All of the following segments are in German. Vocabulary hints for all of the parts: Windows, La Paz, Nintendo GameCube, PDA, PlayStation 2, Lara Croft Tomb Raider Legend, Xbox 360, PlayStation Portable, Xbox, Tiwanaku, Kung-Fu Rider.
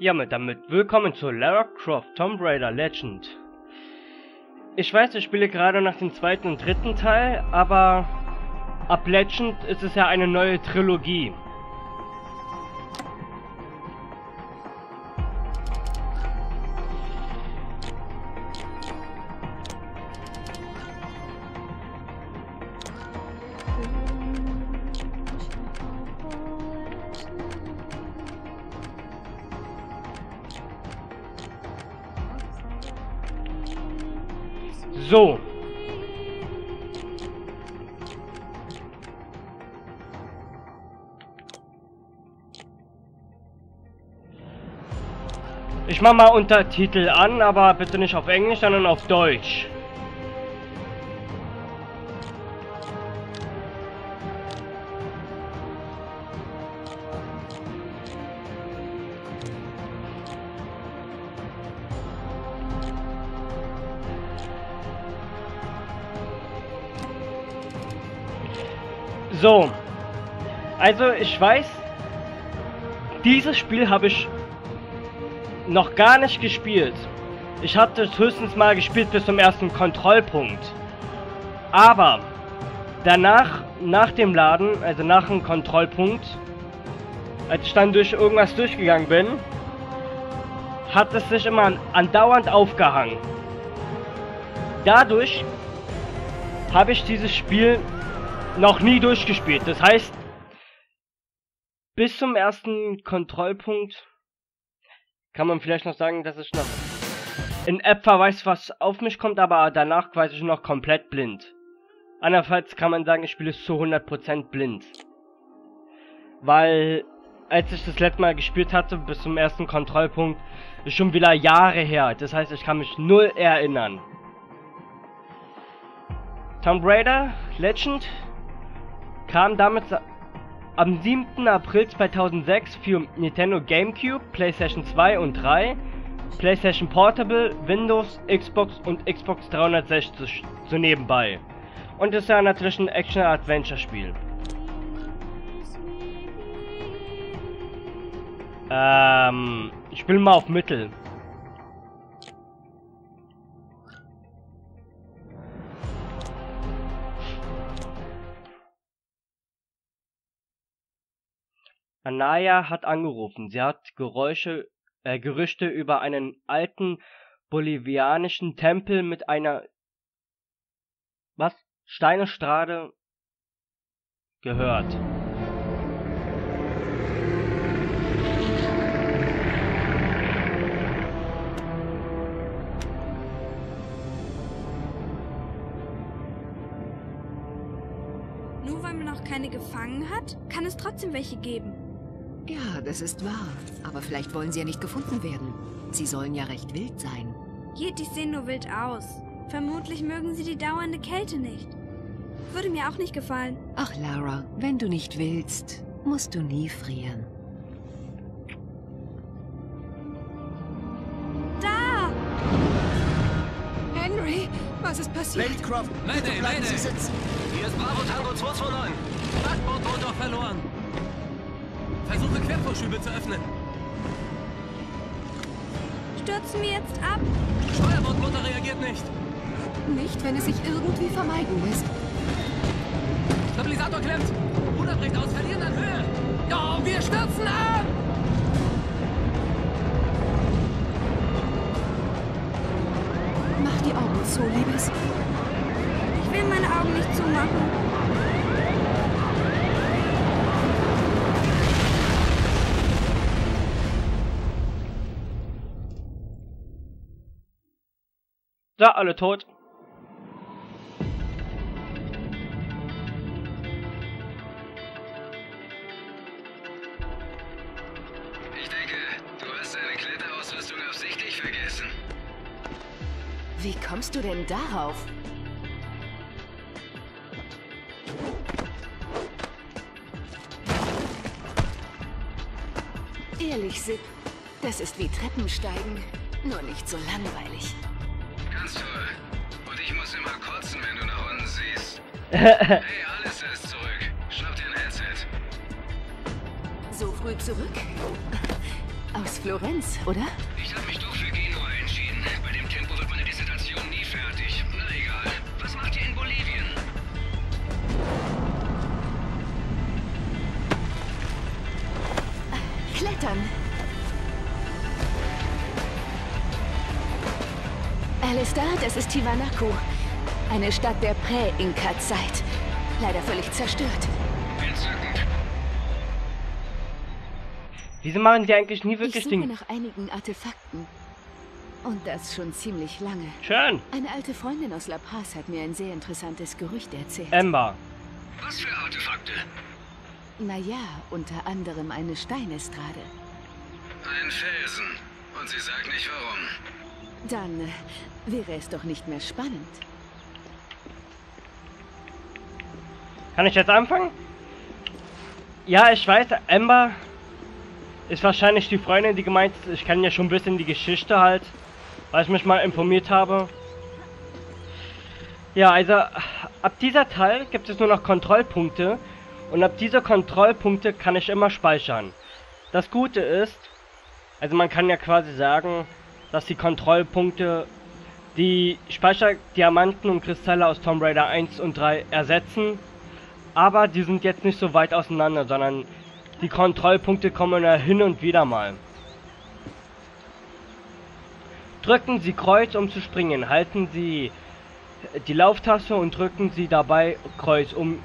Ja, und damit willkommen zu Lara Croft Tomb Raider Legend. Ich weiß, ich spiele gerade nach dem zweiten und dritten Teil, aber ab Legend ist es ja eine neue Trilogie. So. Ich mache mal Untertitel an, aber bitte nicht auf Englisch, sondern auf Deutsch. So, also ich weiß, dieses Spiel habe ich noch gar nicht gespielt. Ich habe das höchstens mal gespielt bis zum ersten Kontrollpunkt. Aber danach, nach dem Laden, also nach dem Kontrollpunkt, als ich dann durch irgendwas durchgegangen bin, hat es sich immer andauernd aufgehangen. Dadurch habe ich dieses Spiel noch nie durchgespielt. Das heißt, bis zum ersten Kontrollpunkt kann man vielleicht noch sagen, dass ich noch in etwa weiß, was auf mich kommt, aber danach quasi ich noch komplett blind. Andernfalls kann man sagen, ich spiele es zu 100% blind. Weil, als ich das letzte Mal gespielt hatte, bis zum ersten Kontrollpunkt, ist schon wieder Jahre her. Das heißt, ich kann mich null erinnern. Tomb Raider Legend kam damit am 7. April 2006 für Nintendo GameCube, PlayStation 2 und 3, PlayStation Portable, Windows, Xbox und Xbox 360 so nebenbei. Und ist ja natürlich ein Action-Adventure-Spiel. Ich spiele mal auf Mittel. Anaya hat angerufen. Sie hat Gerüchte über einen alten bolivianischen Tempel mit einer Steinestrade gehört. Nur weil man noch keine gefangen hat, kann es trotzdem welche geben. Ja, das ist wahr. Aber vielleicht wollen sie ja nicht gefunden werden. Sie sollen ja recht wild sein. Yetis sehen nur wild aus. Vermutlich mögen sie die dauernde Kälte nicht. Würde mir auch nicht gefallen. Ach, Lara, wenn du nicht willst, musst du nie frieren. Da! Henry, was ist passiert? Lady Croft, Mayday! Hier ist Bravo Tango 229. Backbordmotor verloren. Versuche Quervorschübe zu öffnen. Stürzen wir jetzt ab? Steuerbordmotor reagiert nicht. Nicht, wenn es sich irgendwie vermeiden lässt. Stabilisator klemmt. Ruder bricht aus, verlieren an Höhe. Ja, wir stürzen ab! Mach die Augen zu, Liebes. Ich will meine Augen nicht zumachen. Da, alle tot. Ich denke, du hast deine Kletterausrüstung absichtlich vergessen. Wie kommst du denn darauf? Ehrlich, Sid, das ist wie Treppensteigen, nur nicht so langweilig. Und ich muss immer kotzen, wenn du nach unten siehst. Hey, alles ist zurück. Schnapp dir ein Headset. So früh zurück? Aus Florenz, oder? Ich habe mich doch für Genua entschieden. Bei dem Tempo wird meine Dissertation nie fertig. Na egal. Was macht ihr in Bolivien? Klettern. Alistair, das ist Tiwanaku. Eine Stadt der Prä-Inka-Zeit. Leider völlig zerstört. Entzückend. Wieso machen die eigentlich nie wirklich Dinge? Ich suche nach einigen Artefakten. Und das schon ziemlich lange. Schön. Eine alte Freundin aus La Paz hat mir ein sehr interessantes Gerücht erzählt. Ember. Was für Artefakte? Naja, unter anderem eine Steinestrade. Ein Felsen. Und sie sagt nicht warum. Dann wäre es doch nicht mehr spannend. Kann ich jetzt anfangen? Ja, ich weiß, Ember ist wahrscheinlich die Freundin, die gemeint ist. Ich kenne ja schon ein bisschen die Geschichte halt, weil ich mich mal informiert habe. Ja, also ab dieser Teil gibt es nur noch Kontrollpunkte. Und ab dieser Kontrollpunkte kann ich immer speichern. Das Gute ist, also man kann ja quasi sagen, dass die Kontrollpunkte die Speicherdiamanten und Kristalle aus Tomb Raider 1 und 3 ersetzen. Aber die sind jetzt nicht so weit auseinander, sondern die Kontrollpunkte kommen ja hin und wieder mal. Drücken Sie Kreuz, um zu springen. Halten Sie die Lauftaste und drücken Sie dabei Kreuz, um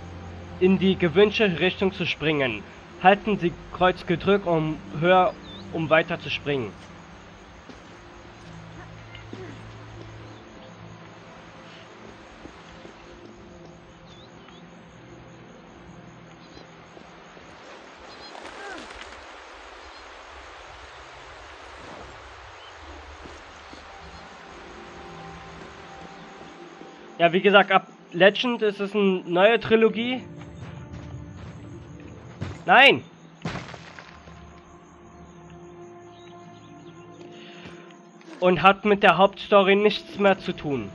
in die gewünschte Richtung zu springen. Halten Sie Kreuz gedrückt, um weiter zu springen. Ja, wie gesagt, ab Legend ist es eine neue Trilogie. Nein! Und hat mit der Hauptstory nichts mehr zu tun.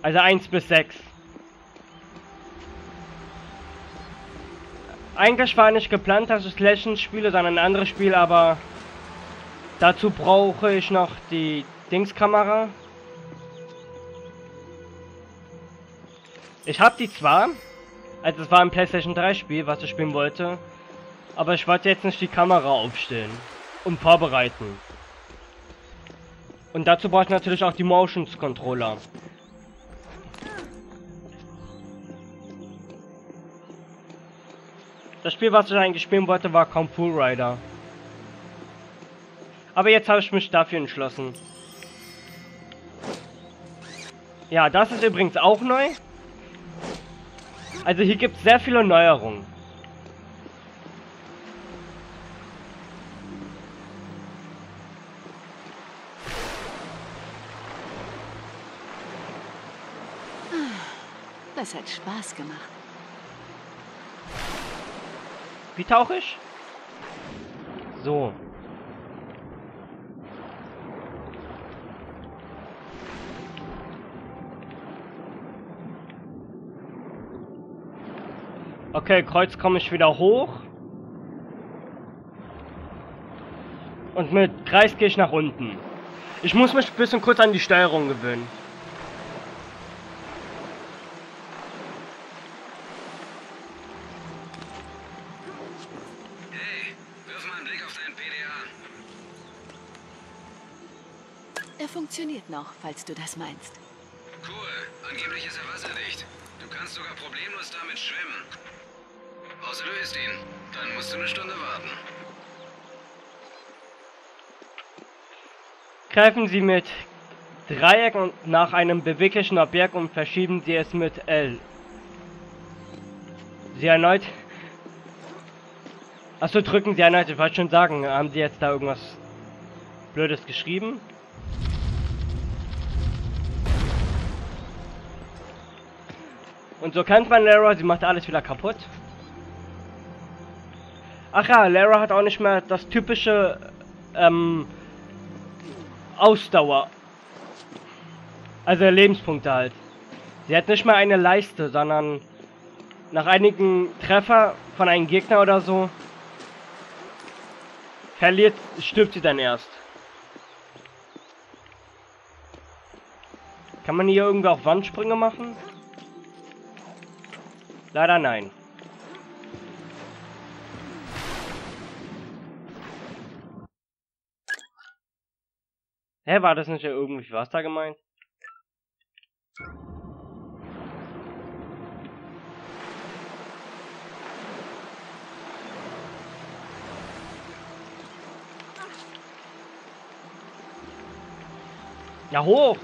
Also 1 bis 6. Eigentlich war nicht geplant, dass ich Legend spiele, sondern ein anderes Spiel, aber dazu brauche ich noch die Dingskamera. Ich habe die zwar, also es war ein PlayStation 3 Spiel, was ich spielen wollte, aber ich wollte jetzt nicht die Kamera aufstellen und vorbereiten. Und dazu brauche ich natürlich auch die Motions Controller. Das Spiel, was ich eigentlich spielen wollte, war Kung-Fu Rider. Aber jetzt habe ich mich dafür entschlossen. Ja, das ist übrigens auch neu. Also hier gibt es sehr viele Neuerungen. Das hat Spaß gemacht. Wie tauche ich? So. Okay, Kreuz komme ich wieder hoch. Und mit Kreis gehe ich nach unten. Ich muss mich ein bisschen kurz an die Steuerung gewöhnen. Hey, wirf mal einen Blick auf deinen PDA. Er funktioniert noch, falls du das meinst. Cool, angeblich ist er wasserdicht. Du kannst sogar problemlos damit schwimmen. Außer du isst ihn. Dann musst du eine Stunde warten. Greifen Sie mit Dreieck und nach einem beweglichen Objekt und verschieben Sie es mit L. Sie erneut... Achso, drücken Sie erneut. Ich wollte schon sagen, haben Sie jetzt da irgendwas Blödes geschrieben? Und so kennt man Lara, sie macht alles wieder kaputt. Ach ja, Lara hat auch nicht mehr das typische Ausdauer. Also Lebenspunkte halt. Sie hat nicht mehr eine Leiste, sondern nach einigen Treffer von einem Gegner oder so verliert, stirbt sie dann erst. Kann man hier irgendwie auch Wandsprünge machen? Leider nein. Hä, war das nicht irgendwie Wasser gemeint? Ja, hoch!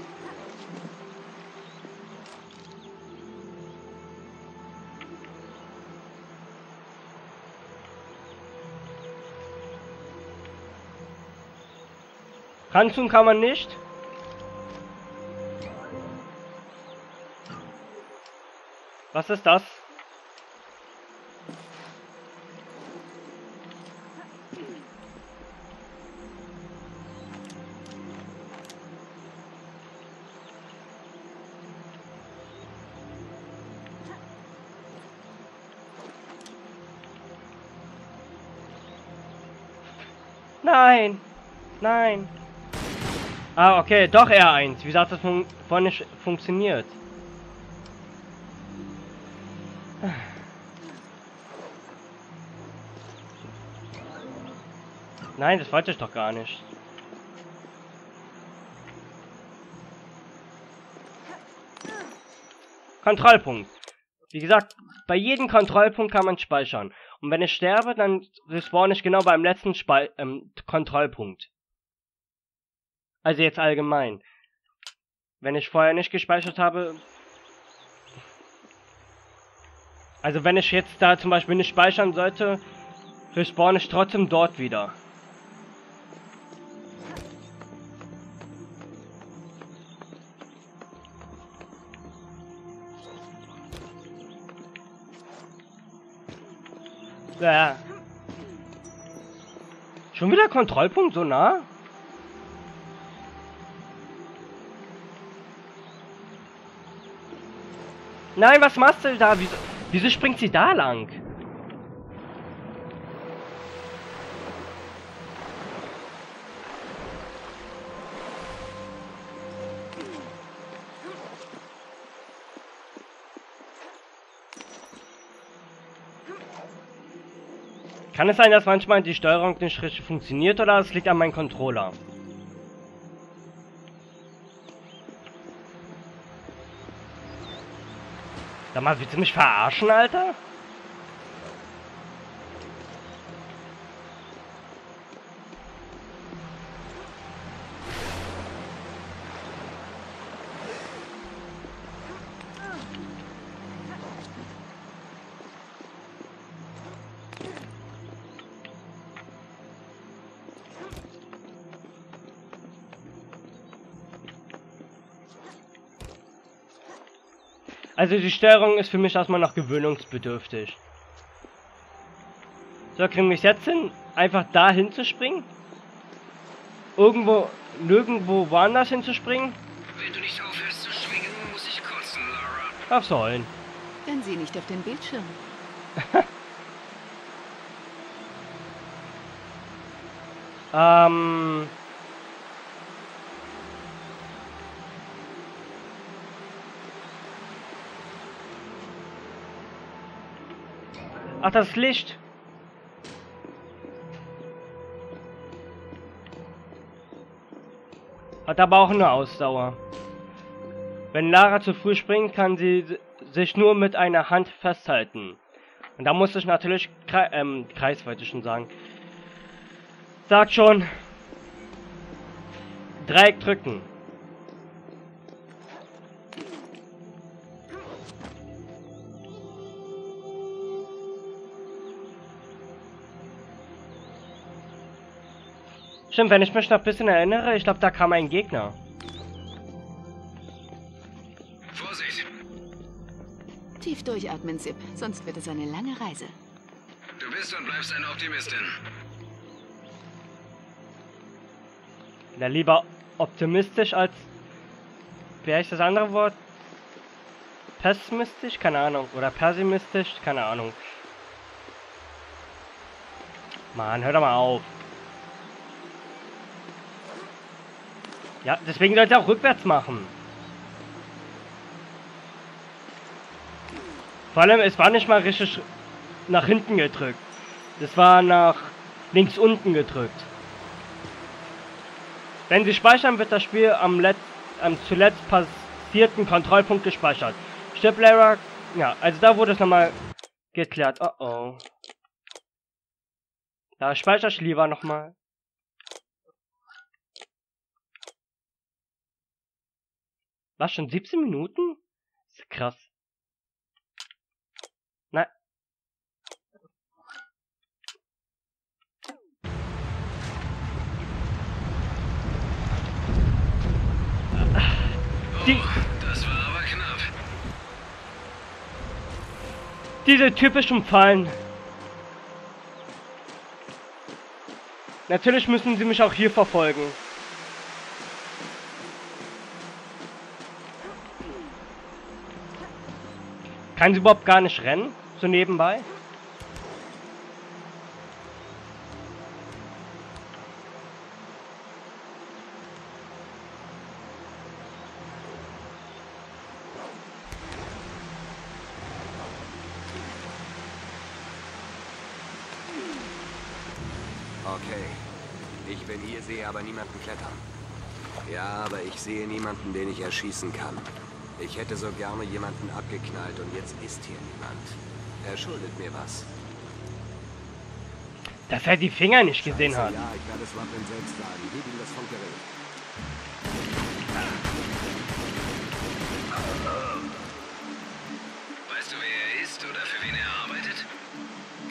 Ranzoomen kann man nicht. Was ist das? Nein! Nein! Ah, okay, doch R1. Wie sagt das vorhin nicht funktioniert? Nein, das wollte ich doch gar nicht. Kontrollpunkt. Wie gesagt, bei jedem Kontrollpunkt kann man speichern. Und wenn ich sterbe, dann respawn ich genau beim letzten Kontrollpunkt. Also jetzt allgemein. Wenn ich vorher nicht gespeichert habe... Also wenn ich jetzt da zum Beispiel nicht speichern sollte, respawn ich trotzdem dort wieder. Ja. Schon wieder Kontrollpunkt so nah? Nein, was machst du da? Wieso springt sie da lang? Kann es sein, dass manchmal die Steuerung nicht richtig funktioniert oder es liegt an meinem Controller? Sag mal, willst du mich verarschen, Alter? Also die Steuerung ist für mich erstmal noch gewöhnungsbedürftig. So, kriegen wir es jetzt hin, einfach da hinzuspringen? Nirgendwo woanders hinzuspringen? Wenn du nicht aufhörst zu schwingen, muss ich kotzen, Lara. Ach so, dann sieh nicht auf den Bildschirm. Ach, das Licht. Hat aber auch eine Ausdauer. Wenn Lara zu früh springt, kann sie sich nur mit einer Hand festhalten. Und da muss ich natürlich Kreis wollte ich schon sagen. Sagt schon. Dreieck drücken. Stimmt, wenn ich mich noch ein bisschen erinnere, ich glaube, da kam ein Gegner. Vorsicht! Tief durchatmen, Zip, sonst wird es eine lange Reise. Du bist und bleibst eine Optimistin. Na, lieber optimistisch als... Wie heißt das andere Wort? Pessimistisch? Keine Ahnung. Oder pessimistisch? Keine Ahnung. Mann, hör doch mal auf. Ja, deswegen sollte er auch rückwärts machen. Vor allem, es war nicht mal richtig nach hinten gedrückt. Das war nach links unten gedrückt. Wenn Sie speichern, wird das Spiel am zuletzt passierten Kontrollpunkt gespeichert. Stirbt Lara... Ja, also da wurde es nochmal geklärt. Oh oh. Da speichere ich lieber nochmal. Was, schon 17 Minuten? Das ist krass. Nein. Das war aber knapp. Diese typischen Fallen. Natürlich müssen sie mich auch hier verfolgen. Kann sie überhaupt gar nicht rennen? So nebenbei? Okay. Ich bin hier, sehe aber niemanden klettern. Ja, aber ich sehe niemanden, den ich erschießen kann. Ich hätte so gerne jemanden abgeknallt und jetzt ist hier niemand. Er schuldet mir was. Dass er die Finger nicht gesehen hat. Ja, ich werde es Wappen selbst sagen. Wie will das vom Gerät? Weißt du, wer er ist oder für wen er arbeitet?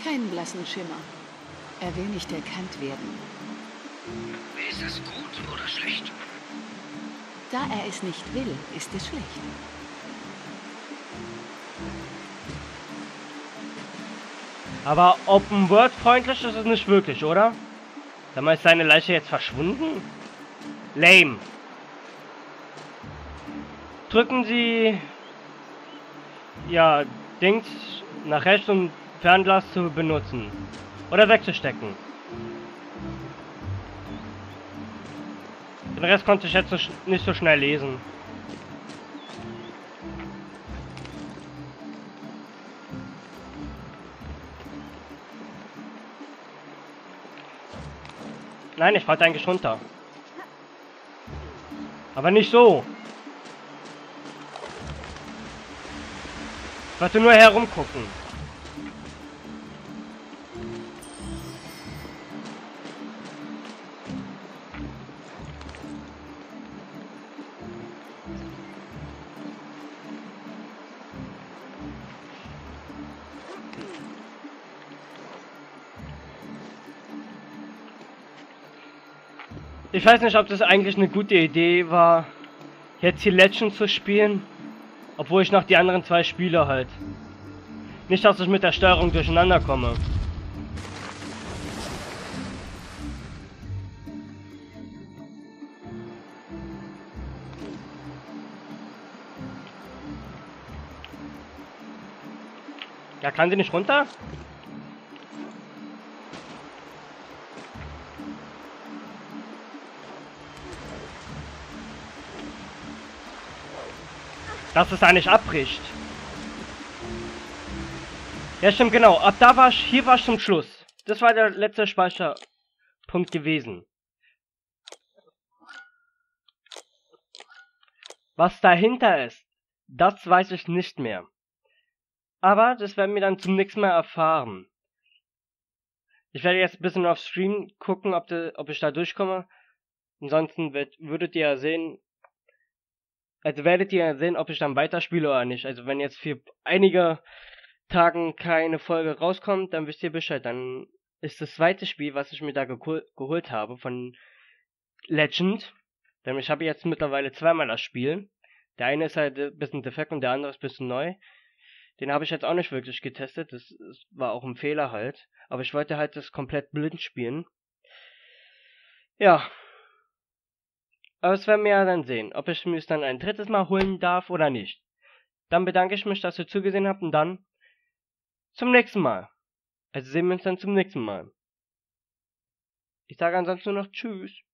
Keinen blassen Schimmer. Er will nicht erkannt werden. Ist das gut oder schlecht? Da er es nicht will, ist es schlecht. Aber open-world-freundlich ist es nicht wirklich, oder? Sag mal, ist seine Leiche jetzt verschwunden? Lame. Drücken Sie... Ja, Dings nach rechts, um Fernglas zu benutzen. Oder wegzustecken. Den Rest konnte ich jetzt nicht so schnell lesen. Nein, ich wollte eigentlich runter. Aber nicht so. Ich wollte nur herumgucken. Ich weiß nicht, ob das eigentlich eine gute Idee war, jetzt hier Legend zu spielen, obwohl ich noch die anderen zwei Spiele halt. Nicht, dass ich mit der Steuerung durcheinander komme. Ja, kann sie nicht runter? Dass es eigentlich abbricht. Ja, stimmt, genau. Ab da war ich, hier war ich zum Schluss. Das war der letzte Speicherpunkt gewesen. Was dahinter ist, das weiß ich nicht mehr. Aber das werden wir dann zum nächsten Mal erfahren. Ich werde jetzt ein bisschen auf Stream gucken, ob ich da durchkomme. Ansonsten würdet ihr ja sehen... Also werdet ihr sehen, ob ich dann weiterspiele oder nicht. Also wenn jetzt für einige Tagen keine Folge rauskommt, dann wisst ihr Bescheid. Dann ist das zweite Spiel, was ich mir da geholt habe von Legend. Denn ich habe jetzt mittlerweile zweimal das Spiel. Der eine ist halt ein bisschen defekt und der andere ist ein bisschen neu. Den habe ich jetzt auch nicht wirklich getestet. Das war auch ein Fehler halt. Aber ich wollte halt das komplett blind spielen. Ja. Aber es werden wir ja dann sehen, ob ich mir es dann ein drittes Mal holen darf oder nicht. Dann bedanke ich mich, dass ihr zugesehen habt und dann zum nächsten Mal. Also sehen wir uns dann zum nächsten Mal. Ich sage ansonsten nur noch Tschüss.